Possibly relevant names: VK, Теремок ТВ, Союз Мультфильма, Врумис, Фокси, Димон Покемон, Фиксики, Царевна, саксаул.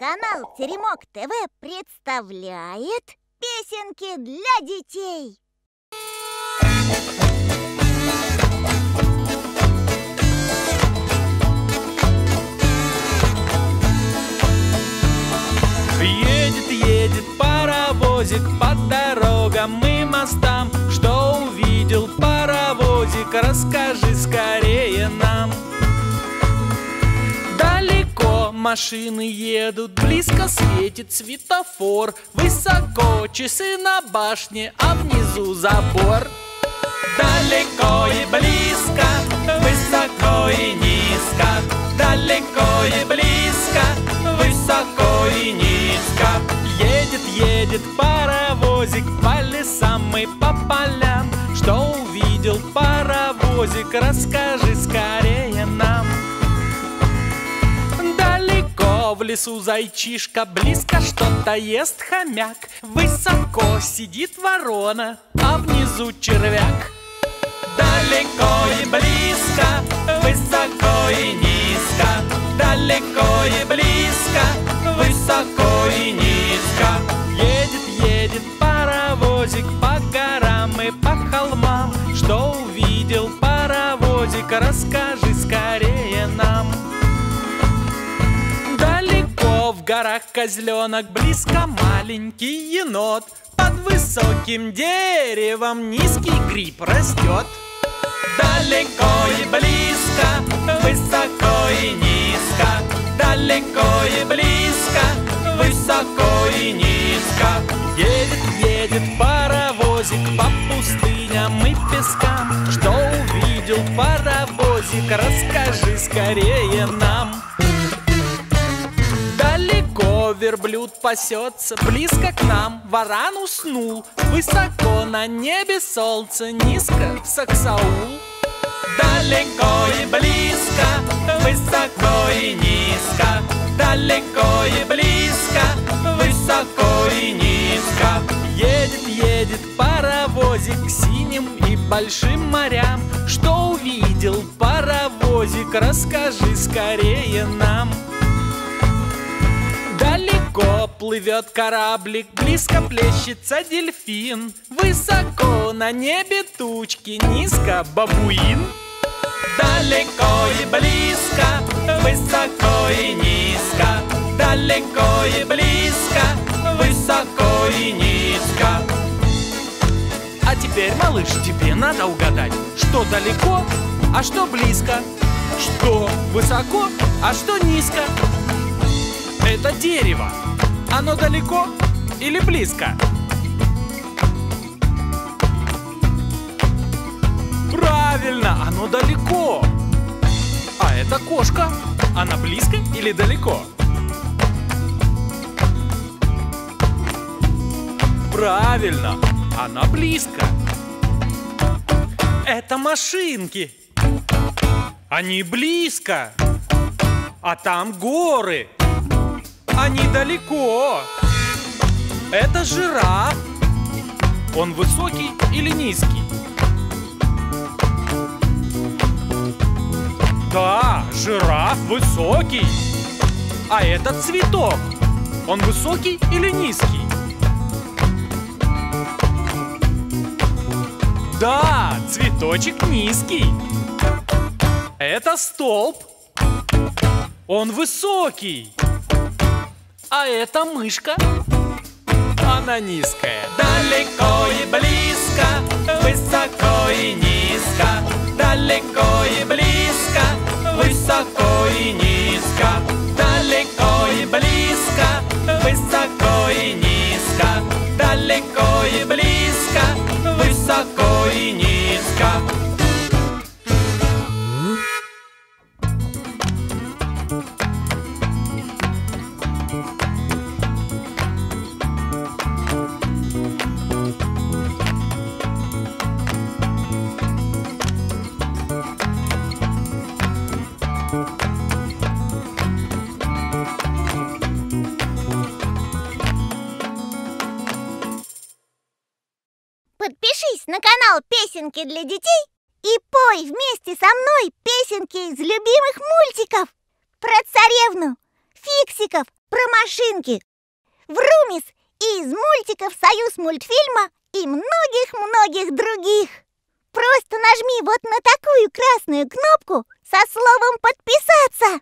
Канал Теремок ТВ представляет песенки для детей. Едет паровозик по дорогам и мостам. Что увидел паровозик, расскажи скорее нам. Далеко машины едут, близко светит светофор, высоко часы на башне, а внизу забор. Далеко и близко, высоко и низко. Далеко и близко, высоко и низко. Едет паровозик по лесам и по полям. Что увидел паровозик, расскажи скорее нам. Далеко в лесу зайчишка, близко что-то ест хомяк. Высоко сидит ворона, а внизу червяк. Далеко и близко, высоко и низко. Далеко и близко, высоко и низко. Едет паровозик по горам и по холмам. Что увидел паровозик, расскажи скорее нам. Далеко в горах козленок, близко маленький енот. Под высоким деревом низкий гриб растет. Далеко и близко, высоко и низко. Далеко и близко, высоко и низко. Едет паровозик по пустыням и пескам. Что увидел паровозик, расскажи скорее нам. Далеко верблюд пасется, близко к нам варан уснул. Высоко на небе солнце, низко саксаул. Далеко и близко, высоко и низко. Далеко и близко, высоко и низко. Едет паровозик к синим и большим морям. Что увидел паровозик, расскажи скорее нам. Далеко плывет кораблик, близко плещется дельфин. Высоко на небе тучки, низко бабуин. Далеко и близко, высоко и низко. Далеко и близко, высоко и низко. А теперь, малыш, тебе надо угадать, что далеко, а что близко, что высоко, а что низко. Это дерево. Оно далеко или близко? Правильно, оно далеко. А это кошка. Она близко или далеко? Правильно, она близко. Это машинки. Они близко. А там горы. Они далеко. Это жираф. Он высокий или низкий? Да, жираф высокий. А этот цветок. Он высокий или низкий? Да, цветочек низкий. Это столб. Он высокий. А это мышка, она низкая. Далеко и близко, высоко и низко. Далеко и близко, высоко и низко. Далеко и близко, высоко и низко. Далеко и близко, высоко и низко. Подпишись на канал «Песенки для детей» и пой вместе со мной песенки из любимых мультиков про царевну, Фиксики. фиксиков, про машинки, Врумис и из мультиков «Союз Мультфильма» и многих-многих других. Просто нажми вот на такую красную кнопку со словом «Подписаться».